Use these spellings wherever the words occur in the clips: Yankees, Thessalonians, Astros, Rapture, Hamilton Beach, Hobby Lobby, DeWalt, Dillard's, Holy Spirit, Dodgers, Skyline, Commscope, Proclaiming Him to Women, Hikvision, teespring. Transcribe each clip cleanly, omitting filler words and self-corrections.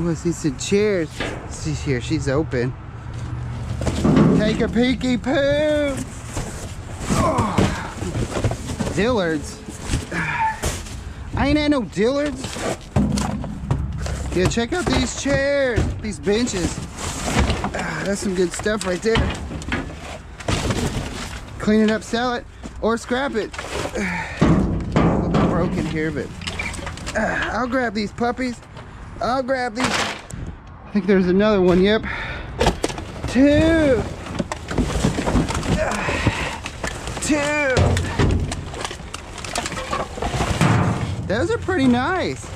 Oh, I see some chairs. She's here, she's open. Take a peeky poo! Oh. Dillard's. I ain't had no Dillard's. Yeah, check out these chairs, these benches. That's some good stuff right there. Clean it up, sell it, or scrap it. A little bit broken here, but I'll grab these puppies. I'll grab these. I think there's another one, yep. Two. Those are pretty nice.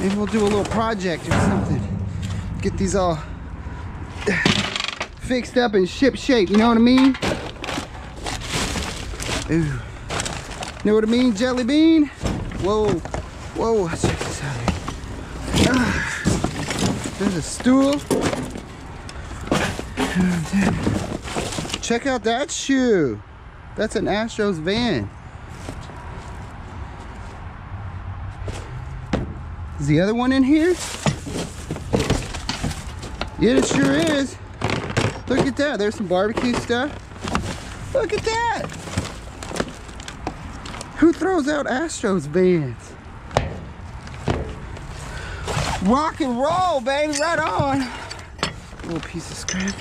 Maybe we'll do a little project or something. Get these all fixed up and ship shape, you know what I mean? Ooh. Know what I mean, jelly bean? Whoa, whoa, check this out here. There's a stool. Check out that shoe. That's an Astros van. Is the other one in here? Yeah, it sure is. Look at that. There's some barbecue stuff. Look at that. Who throws out Astros vans? Rock and roll, baby. Right on. A little piece of scrap.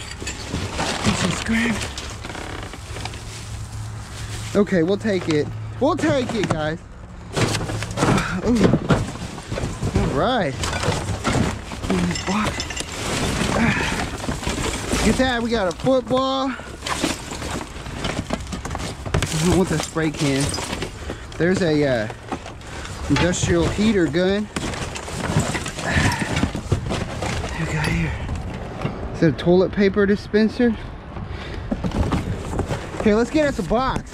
Okay, we'll take it. We'll take it, guys. Ooh. All right. Look at that. We got a football. I don't want that spray can. There's a industrial heater gun. What do we got here? Is that a toilet paper dispenser? Okay, let's get us a box.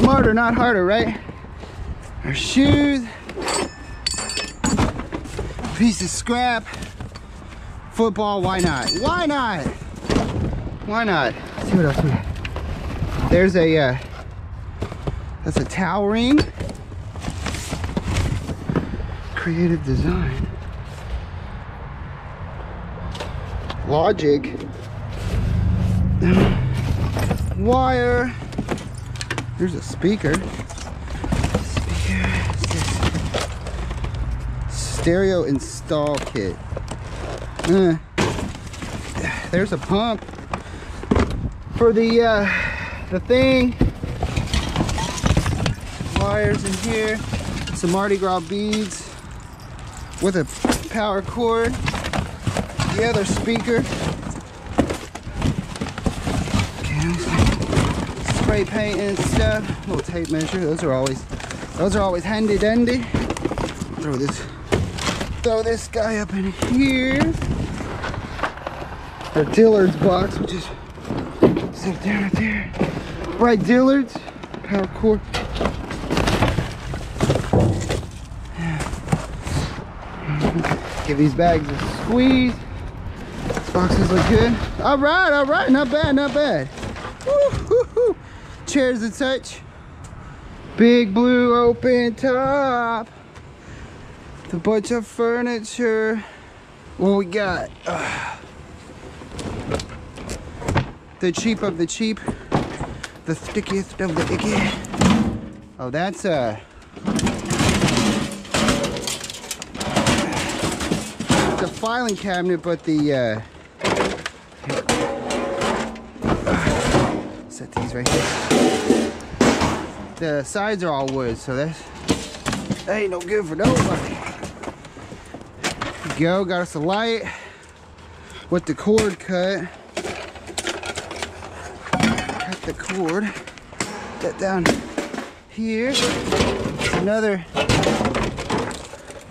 Smarter, not harder, right? Our shoes. Piece of scrap. Football, why not? Why not? Why not? Let's see what else we have. There's a, that's a towel ring. Creative design. Logic. Wire. There's a speaker. Stereo install kit. There's a pump for the thing. Wires in here. Some Mardi Gras beads with a power cord. The other speaker. Okay, spray paint and stuff. Little tape measure. Those are always handy dandy. Throw this guy up in here. Our Dillard's box, which is set down right there. Right, Dillard's power cord. Give these bags a squeeze. These boxes look good. All right, not bad, not bad. Woo-hoo-hoo. Chairs and such. Big blue open top. A bunch of furniture. What we got? The cheap of the cheap. The stickiest of the icky. Oh, that's a filing cabinet, but the set these right here. The sides are all wood, so that ain't no good for nobody. There we go, got us a light with the cord cut. Cut the cord. That down here. Another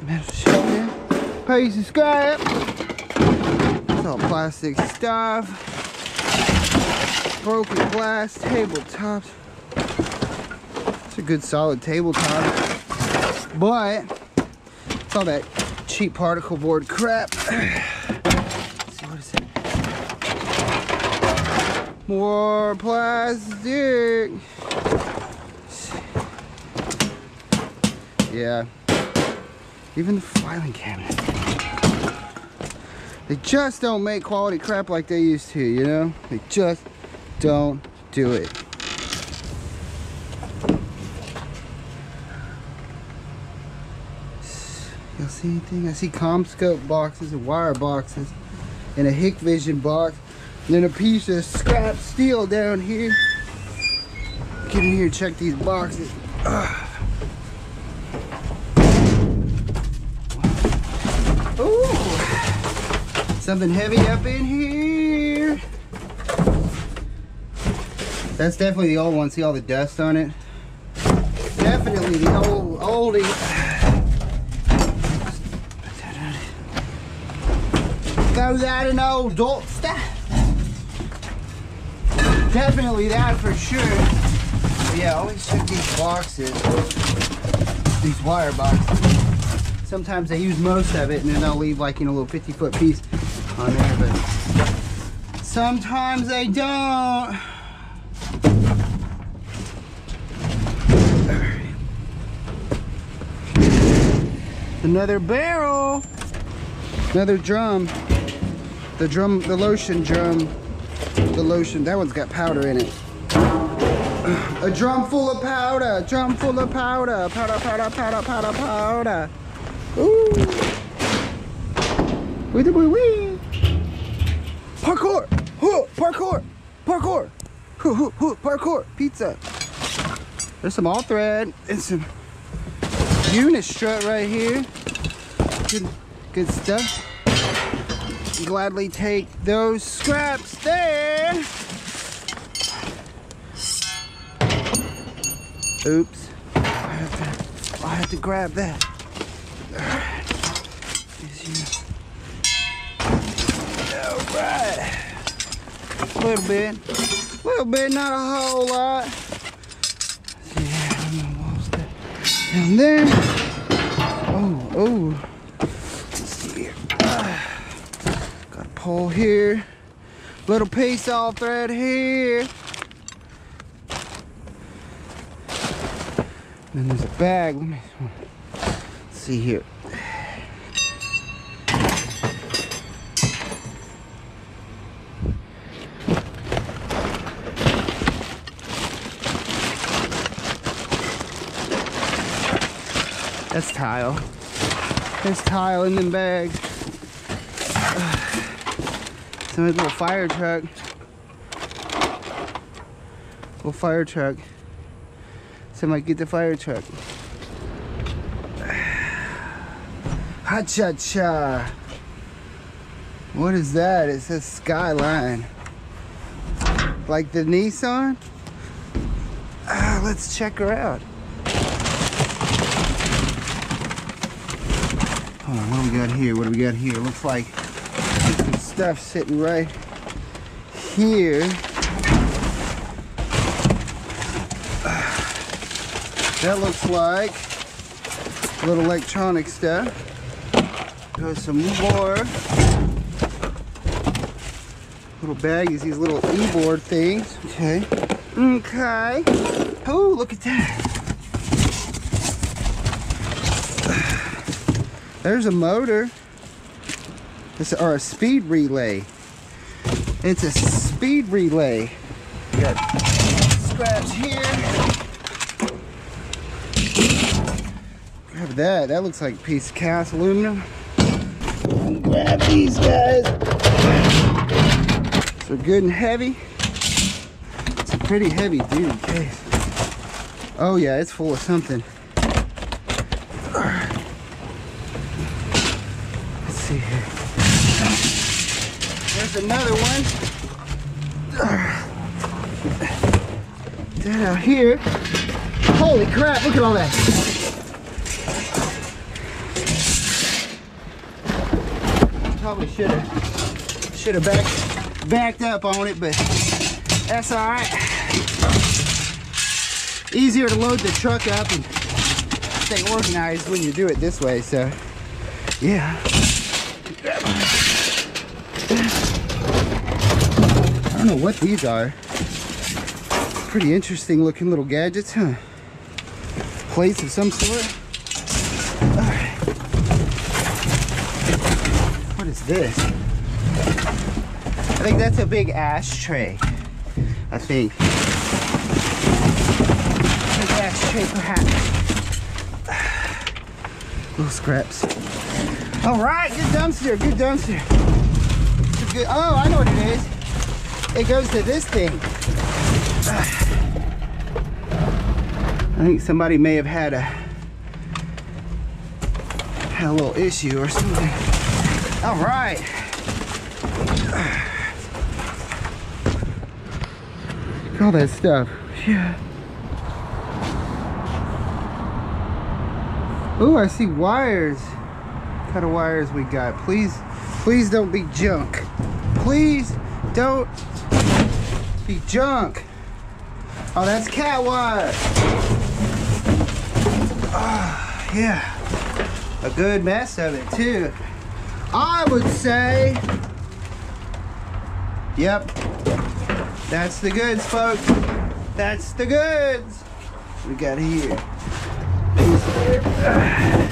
metal shelf there. Piece of scrap. It's all plastic stuff. Broken glass, tabletops. It's a good solid tabletop. But it's all that cheap particle board crap. Let's see, what is it? More plastic. Yeah. Even the filing cabinet. They just don't make quality crap like they used to, you know? They just don't do it. Y'all see anything? I see Commscope boxes and wire boxes and a Hikvision box and then a piece of scrap steel down here. Get in here and check these boxes. Ugh. Something heavy up in here. That's definitely the old one. See all the dust on it? Definitely the oldie. Throw that in old dumpster. Definitely that for sure. But yeah, always check these boxes. These wire boxes. Sometimes they use most of it and then they'll leave like in a little 50-foot piece on there, but sometimes they don't. All right. Another barrel, another drum. The lotion drum, the lotion. That one's got powder in it. A drum full of powder, powder. Ooh. Wee-wee-wee. Parkour! Hoo, parkour! Parkour! Hoo, hoo, hoo, parkour! Pizza! There's some all thread and some unit strut right here. Good stuff. Gladly take those scraps there. Oops. I have to grab that. Alright. Right. A little bit, not a whole lot. Yeah, I'm gonna walls that down there. Oh, let's see here. Got a pole here. Little piece all thread here. Then there's a bag. Let's see here. That's tile. There's tile in them bags. Somebody's little fire truck. Little fire truck. Somebody get the fire truck. Ha cha cha. What is that? It says Skyline. Like the Nissan? Let's check her out. Hold on, what do we got here? Looks like some stuff sitting right here. That looks like a little electronic stuff. Got some more. Little baggies, these little e-board things. Okay. Okay. Oh, look at that. There's a motor, or a speed relay. It's a speed relay. We got scraps here. Grab that. That looks like a piece of cast aluminum. Grab these guys. They're good and heavy. It's a pretty heavy duty case. Oh yeah, it's full of something. See here. There's another one. That out here. Holy crap, look at all that. Probably should have backed up on it, but that's alright. Easier to load the truck up and stay organized when you do it this way, so yeah. I don't know what these are. Pretty interesting looking little gadgets, huh? Plates of some sort. Alright. What is this? I think that's a big ashtray. I think. Big ashtray, perhaps. Little scraps. All right, good dumpster, good dumpster. It's a good, oh, I know what it is. It goes to this thing. I think somebody may have had a little issue or something. All right. Look at all that stuff. Yeah. Oh, I see wires. What kind of wires we got? Please, please don't be junk. Please don't be junk. Oh, that's cat wire. Oh, yeah. A good mess of it too, I would say. Yep, that's the goods, folks. That's the goods. We got here. I'm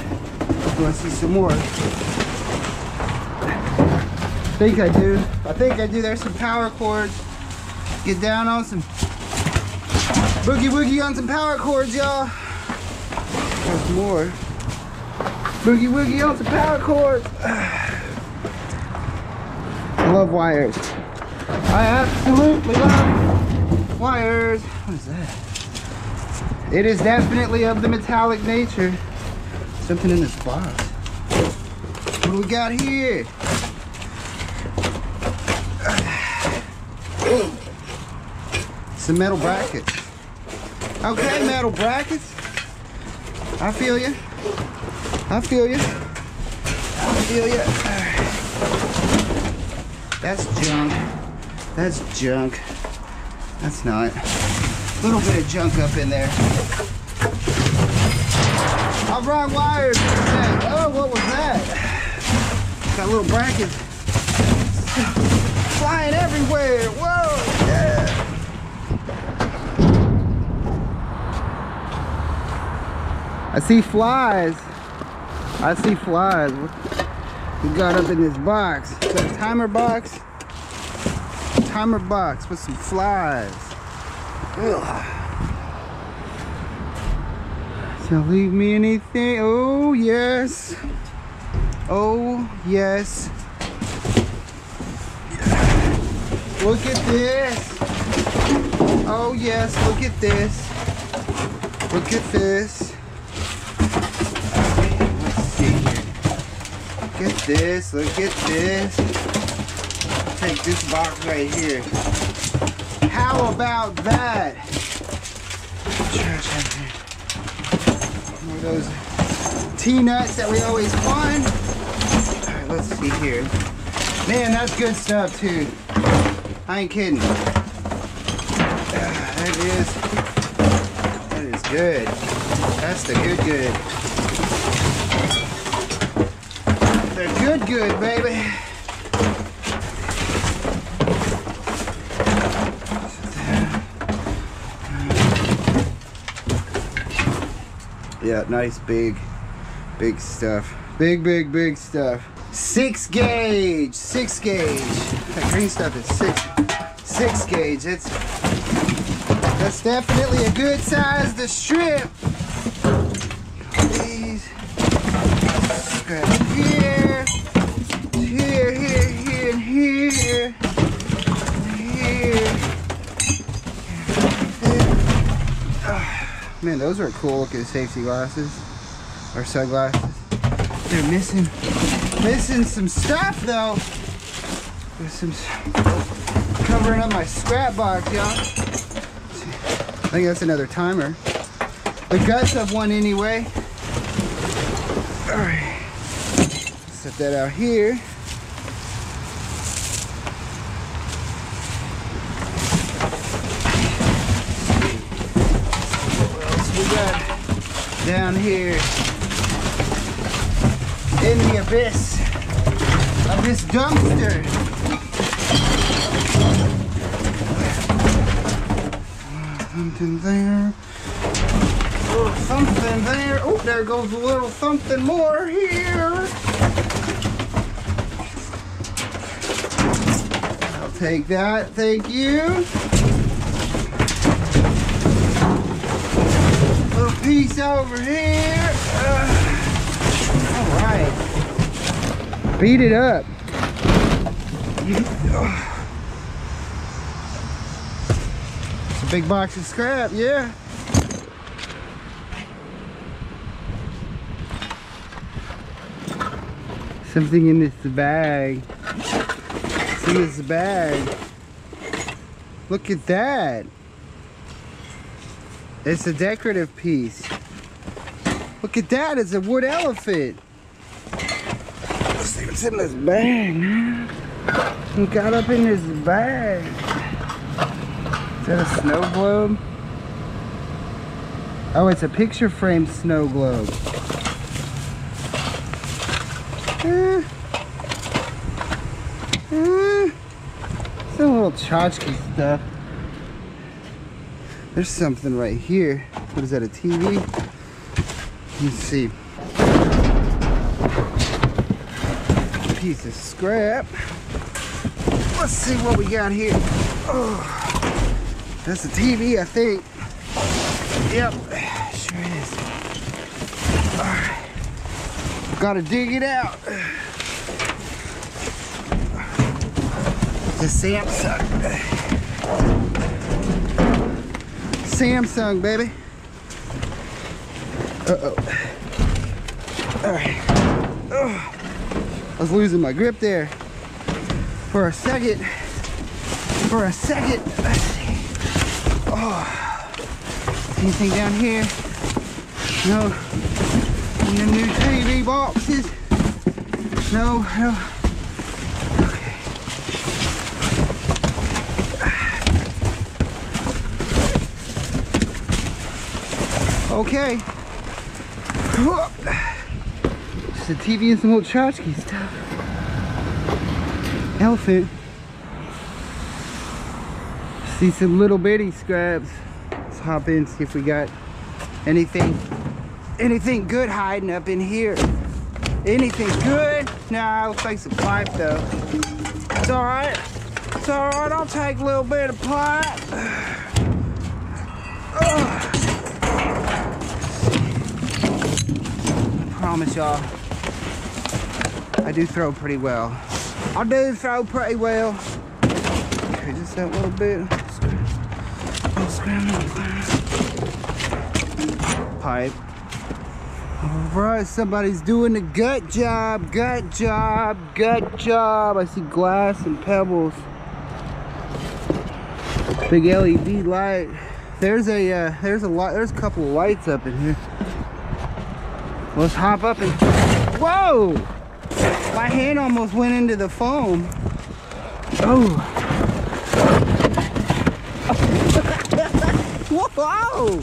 gonna see some more. I think I do. There's some power cords. Get down on some boogie woogie on some power cords, y'all. There's more. Boogie woogie on some power cords. I love wires. I absolutely love wires. What is that? It is definitely of the metallic nature. Something in this box. What do we got here? Some metal brackets. Okay, metal brackets. I feel you. I feel you. I feel you. That's junk. That's junk. That's not. A little bit of junk up in there. I brought wires. Oh, what was that? Got little brackets flying everywhere. Whoa. Yeah. I see flies. I see flies. We got up in this box. Got a timer box. A timer box with some flies. Ugh. So leave me anything. Oh yes. Oh yes. Look at this. Oh yes. Look at this. Look at this. Look at this, look at this. Take this box right here. How about that? Trash out here. One of those tea nuts that we always find. Alright, let's see here. Man, that's good stuff too. I ain't kidding. That is good. That's the good. They're good, baby. Yeah, nice big stuff. Big stuff. 6 gauge, 6 gauge. That green stuff is six gauge. That's definitely a good size to strip. Please. Good. Man, those are cool looking safety glasses or sunglasses. They're missing some stuff though. There's some covering up my scrap box, y'all. I think that's another timer. The guts of one anyway. All right, set that out here. Down here in the abyss of this dumpster. Something there. A little something there. Oh, there goes a little something more here. take that, thank you. A little piece over here. All right, beat it up. It's a big box of scrap, yeah. Something in this bag. See this bag. Look at that. It's a decorative piece. Look at that. It's a wood elephant. Let's see what's in this bag, man. What got up in this bag? Is that a snow globe? Oh, it's a picture frame snow globe. Some little tchotchke stuff. There's something right here. What is that, a TV? Let's see. Piece of scrap. Let's see what we got here. Oh, that's a TV, I think. Yep, sure is. All right. Gotta dig it out. The Samsung, baby. Uh-oh. All right. Oh, I was losing my grip there for a second. Let's see. Oh, anything down here? No. The new TV boxes. No, no. Okay. Just a TV and some old tchotchke stuff. Elephant. See some little bitty scraps. Let's hop in, see if we got anything. Anything good hiding up in here? Anything good? Nah, looks like some pipe though. It's all right. It's all right. I'll take a little bit of pipe. I promise y'all, I do throw pretty well. I do throw pretty well. Okay, just that little bit. I'll scramble. Pipe. Alright, somebody's doing a gut job, I see glass and pebbles. Big LED light. There's a couple of lights up in here. Let's hop up and, whoa! My hand almost went into the foam. Oh. Whoa!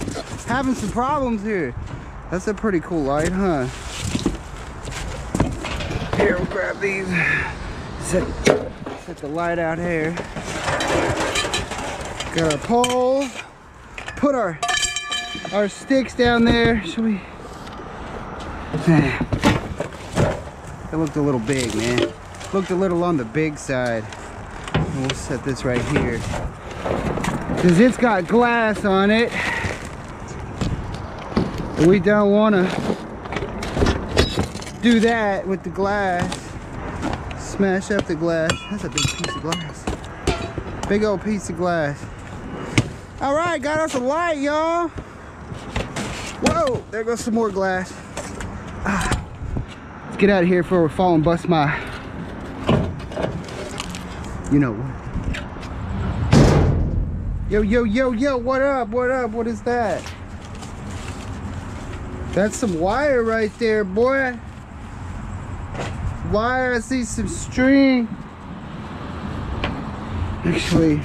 Having some problems here. That's a pretty cool light, huh? Here, we'll grab these. Set the light out here. Got our poles. Put our sticks down there. Should we? That looked a little big, man. Looked a little on the big side. We'll set this right here. Because it's got glass on it. We don't want to do that with the glass. Smash up the glass. That's a big piece of glass. Big old piece of glass. All right, got us a light, y'all. Whoa, there goes some more glass. Let's get out of here before we fall and bust my... You know what. Yo, what up, what is that? That's some wire right there, boy. Wire, I see some string. Actually,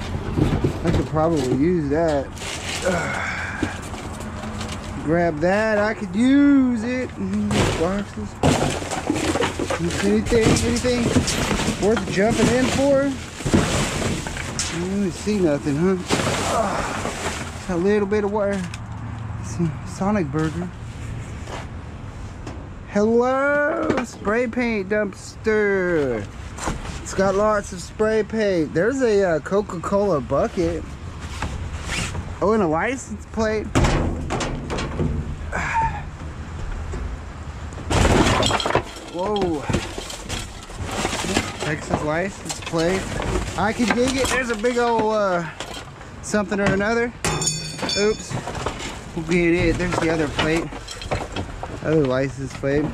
I could probably use that. Grab that, I could use it. Boxes. Anything worth jumping in for? I don't really see nothing, huh? Just a little bit of wire. Some Sonic Burger. Hello, spray paint dumpster. It's got lots of spray paint. There's a Coca-Cola bucket. Oh, and a license plate. Whoa. Texas license plate. I can dig it. There's a big old something or another. Oops. We'll get it. There's the other plate. Other license plate.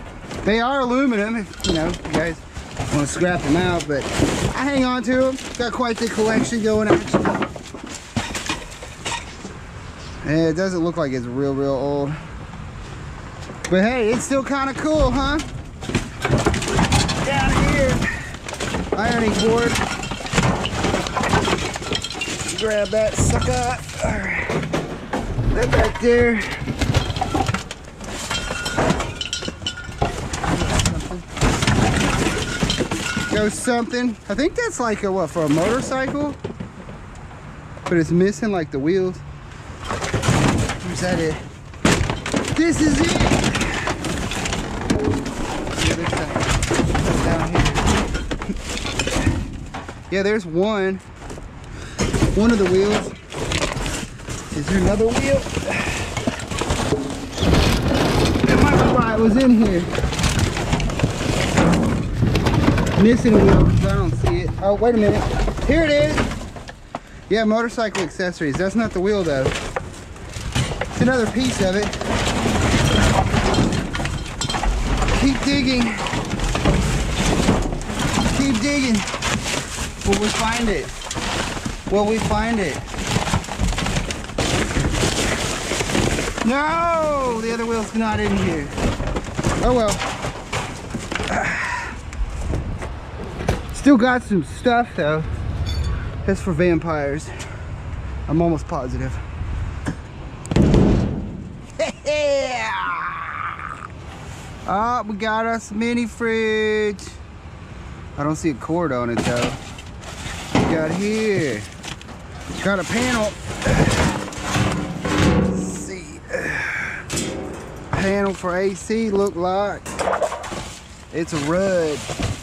They are aluminum, if, you know, you guys want to scrap them out, but I hang on to them. Got quite the collection going actually. And it doesn't look like it's real old. But hey, it's still kind of cool, huh? Down here, ironing board. Grab that sucker. All right, that back there. Go something. I think that's like a what for a motorcycle, but it's missing like the wheels. Where's that it? This is it. Down here. Yeah, there's one. One of the wheels. Is there another wheel? That might be why it was in here. Missing wheel because I don't see it. Oh, wait a minute. Here it is. Yeah, motorcycle accessories. That's not the wheel though. It's another piece of it. Keep digging. Keep digging. Will we find it? Will we find it? No! The other wheel's not in here. Oh well. Still got some stuff though. That's for vampires. I'm almost positive. Yeah! Oh, we got us a mini fridge. I don't see a cord on it though. We got here. Got a panel. Let's see. Panel for AC look like. It's a Rudd.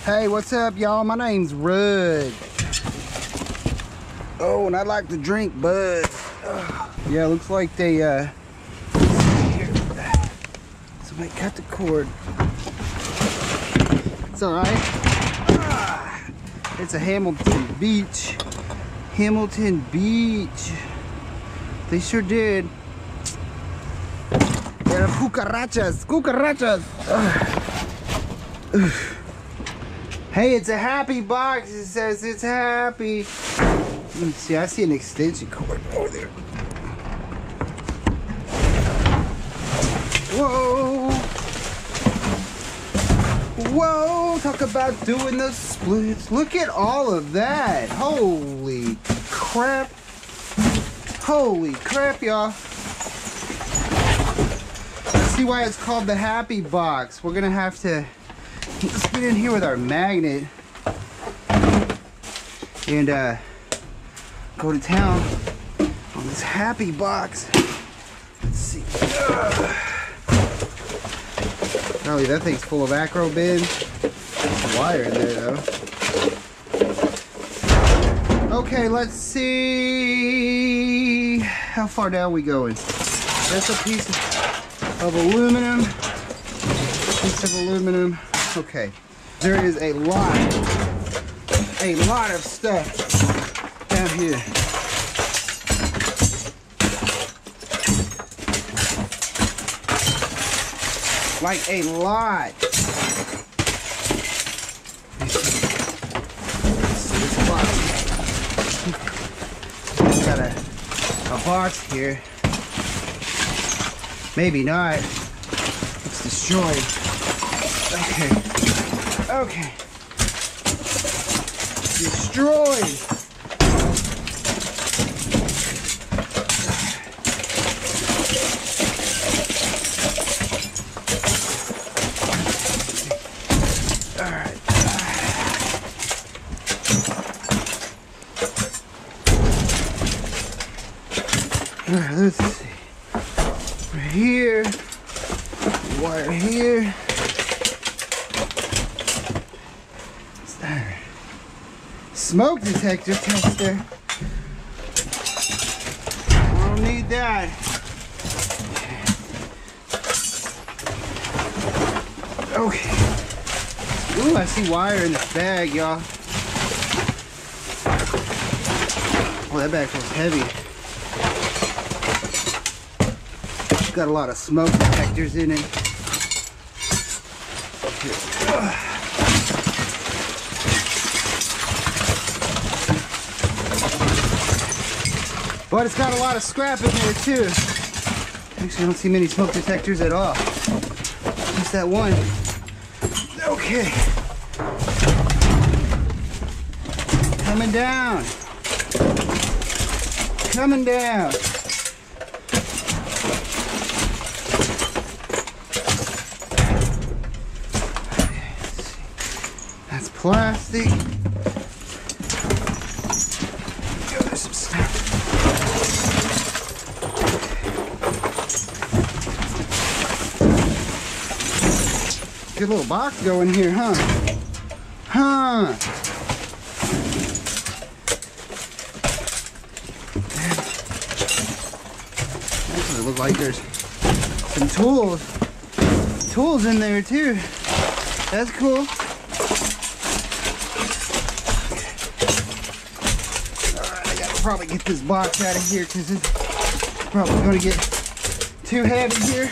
Hey, what's up, y'all? My name's Rudd. Oh, and I'd like to drink Bud. Yeah, looks like they, here. Somebody cut the cord. It's all right. It's a Hamilton Beach. Hamilton Beach. They sure did. There are cucarachas. Cucarachas. Hey, it's a happy box. It says it's happy. Let's see, I see an extension cord over there. Whoa. Whoa, talk about doing the splits. Look at all of that. Holy crap. Holy crap, y'all. Let's see why it's called the happy box. We're gonna have to... Let's get in here with our magnet and go to town on this happy box. Let's see. Probably that thing's full of acro bins. There's wire in there though. Okay, let's see how far down we going. That's a piece of aluminum. Piece of aluminum. Okay, there is a lot of stuff down here. Like a lot. This box. Got a box here. Maybe not. It's destroyed. Okay. Okay. Destroyed. All right. All right. Let's see. We're here. Wire here. smoke detector tester. I don't need that. Okay. Ooh, I see wire in this bag, y'all. Oh, that bag feels heavy. It's got a lot of smoke detectors in it. But it's got a lot of scrap in there too. Actually, I don't see many smoke detectors at all. Just that one. Okay. Coming down. Coming down. That's plastic. There's some stuff. Good little box going here, huh? Huh? Actually, it looks like there's some tools in there too. That's cool. All right, I gotta probably get this box out of here because it's probably gonna get too heavy here.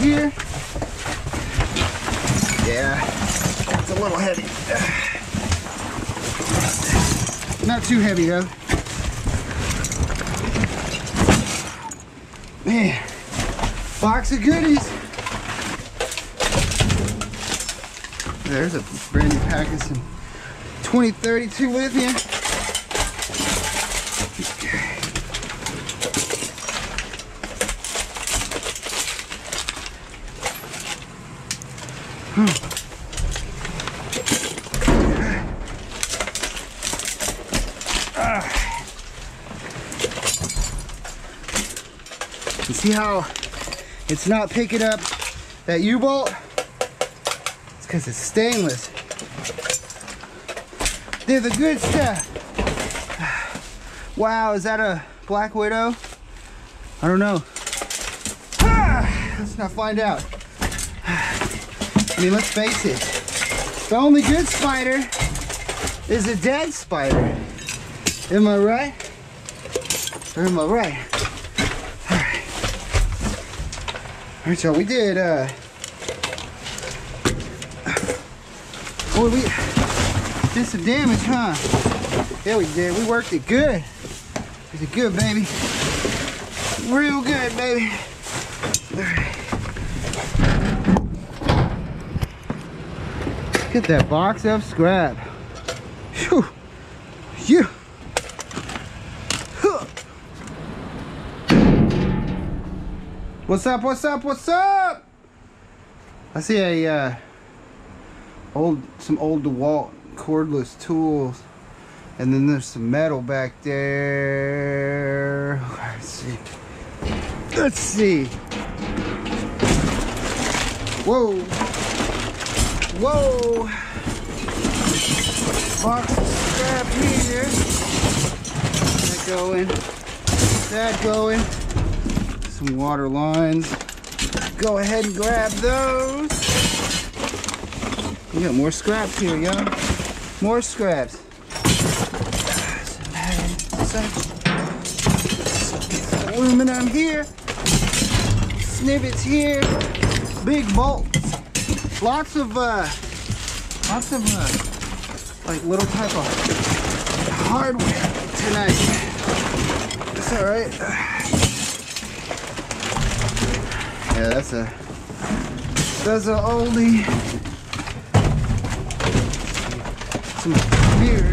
Here. Yeah, it's a little heavy. Not too heavy though. Man, box of goodies. There's a brand new pack of some 2032 lithium. See how it's not picking up that U-bolt? It's because it's stainless. They're the good stuff. Wow, is that a Black Widow? I don't know. Ah, let's not find out. I mean, let's face it. The only good spider is a dead spider. Am I right? Or am I right? All right, so we did, boy, we did some damage, huh? Yeah, we did. We worked it good. We did good, baby. Real good, baby. All right. Get that box of scrap. Whew. Phew. What's up, what's up, what's up? I see a some old DeWalt cordless tools, and then there's some metal back there. Let's see. Let's see. Whoa. Whoa. Box of scrap here. That going. That going. Some water lines. Go ahead and grab those. We got more scraps here, y'all. More scraps. Some aluminum here. Snippets here. Big bolts. Lots of like little type of hardware tonight. That's all right. Yeah, that's a oldie. Some beer.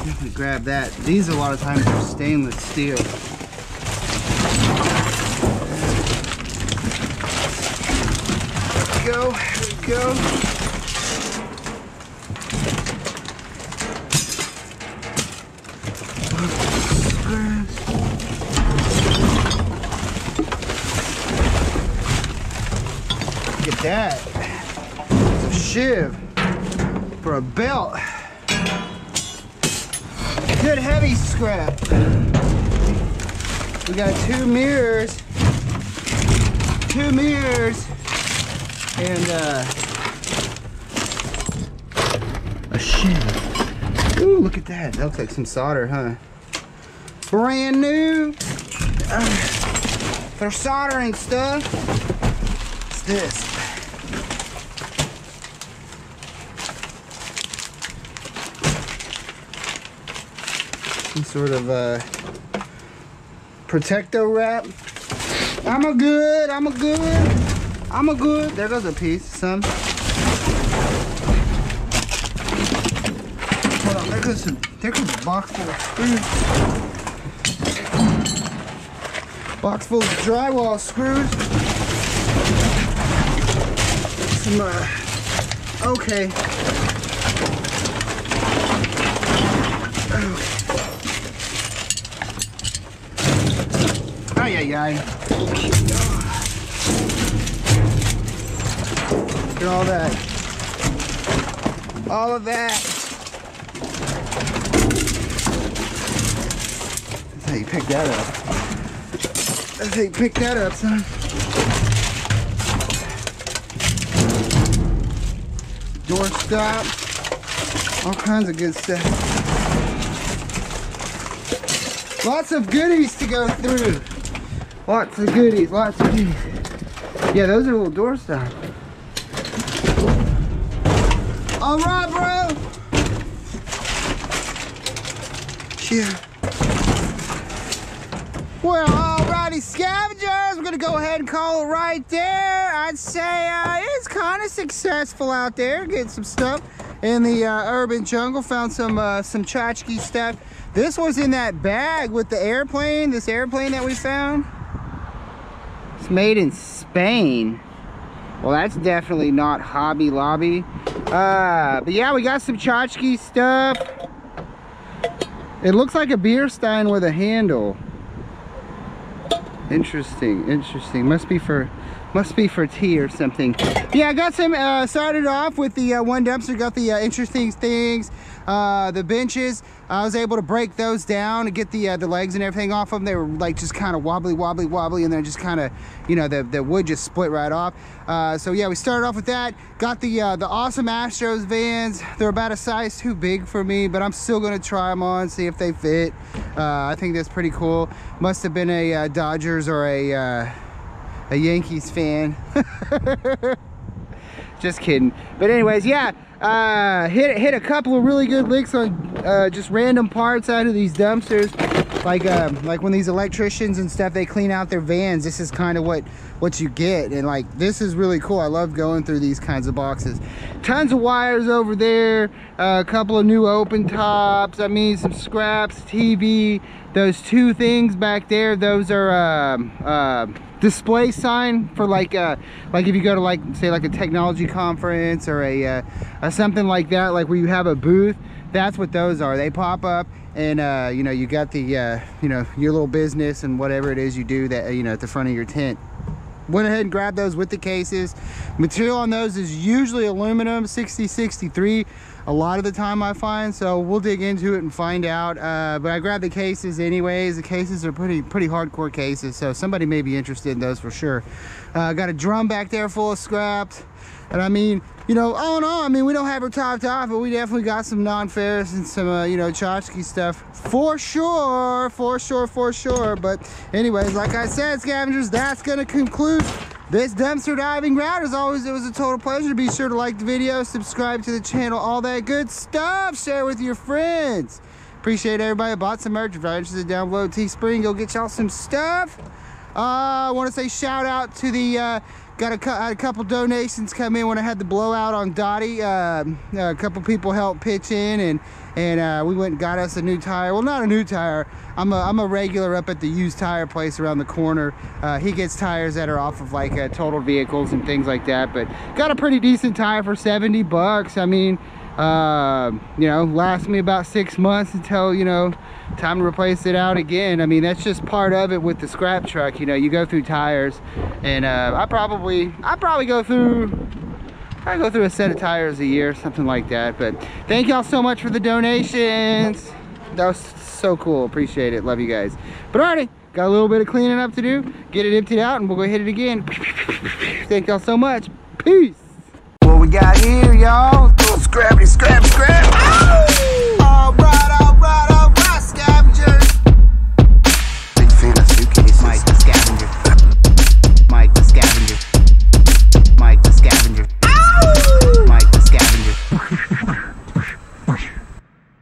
I'm gonna grab that. These a lot of times are stainless steel. Here we go. Here we go. That. It's a shiv. for a belt. Good heavy scrap. We got two mirrors, and a shim. Ooh, look at that. That looks like some solder, huh? Brand new. They're soldering stuff. What's this? Some sort of protecto wrap. I'm a good. There goes a piece, son. Hold on, there goes a box full of screws. Box full of drywall screws. Some, okay. Look at all that. All of that. That's how you pick that up. That's how you pick that up, son. Doorstop. All kinds of good stuff. Lots of goodies to go through. Lots of goodies. Yeah, those are little door stops. All right, bro. Yeah. Well, alrighty, scavengers. We're gonna go ahead and call it right there. I'd say it's kind of successful out there. Getting some stuff in the urban jungle. Found some tchotchke stuff. This was in that bag with the airplane. This airplane that we found. It's made in Spain. Well, that's definitely not Hobby Lobby. But yeah, we got some tchotchke stuff. It looks like a beer stein with a handle. Interesting. Must be for tea or something. Yeah, I got some, started off with the one dumpster, got the interesting things, the benches. I was able to break those down and get the legs and everything off of them. They were like just kind of wobbly, and then just kind of, you know, the wood just split right off. So yeah, we started off with that. Got the awesome Astros Vans. They're about a size too big for me, but I'm still gonna try them on, see if they fit. I think that's pretty cool. Must have been a Dodgers or a Yankees fan. Just kidding. But anyways, yeah, hit a couple of really good licks on just random parts out of these dumpsters. Like when these electricians and stuff, they clean out their vans, this is kind of what you get. And like, this is really cool. I love going through these kinds of boxes. Tons of wires over there, a couple of new open tops, I mean some scraps, TV, those two things back there, those are display sign for like if you go to like say like a technology conference or a something like that, like where you have a booth. That's what those are. They pop up and you know, you got the you know, your little business and whatever it is you do, that, you know, at the front of your tent. Went ahead and grabbed those with the cases. Material on those is usually aluminum, 60/63 a lot of the time I find, so we'll dig into it and find out. But I grabbed the cases anyways. The cases are pretty hardcore cases, so somebody may be interested in those for sure. Got a drum back there full of scraps. And I mean, you know, all in all, I mean, we don't have her topped off, but we definitely got some non-ferrous and some, you know, tchotchke stuff. For sure. But anyways, like I said, scavengers, that's gonna conclude this dumpster diving route. As always, it was a total pleasure. Be sure to like the video, subscribe to the channel, all that good stuff. Share with your friends. Appreciate everybody that bought some merch. If you're interested, down below, Teespring, go get y'all some stuff. I want to say shout out to the, had a couple donations come in when I had the blowout on Dottie. A couple people helped pitch in, and we went and got us a new tire. Well, not a new tire. I'm a regular up at the used tire place around the corner. He gets tires that are off of like totaled vehicles and things like that. But got a pretty decent tire for $70. I mean, you know, lasts me about 6 months until, you know, time to replace it out again. I mean, that's just part of it with the scrap truck. You know, you go through tires, and I probably go through I go through a set of tires a year, something like that. But thank y'all so much for the donations. That was so cool. Appreciate it. Love you guys. But alrighty, got a little bit of cleaning up to do. Get it emptied out and we'll go hit it again. Thank y'all so much. Peace. What we got here, y'all? Scrappy, scrap, scrap.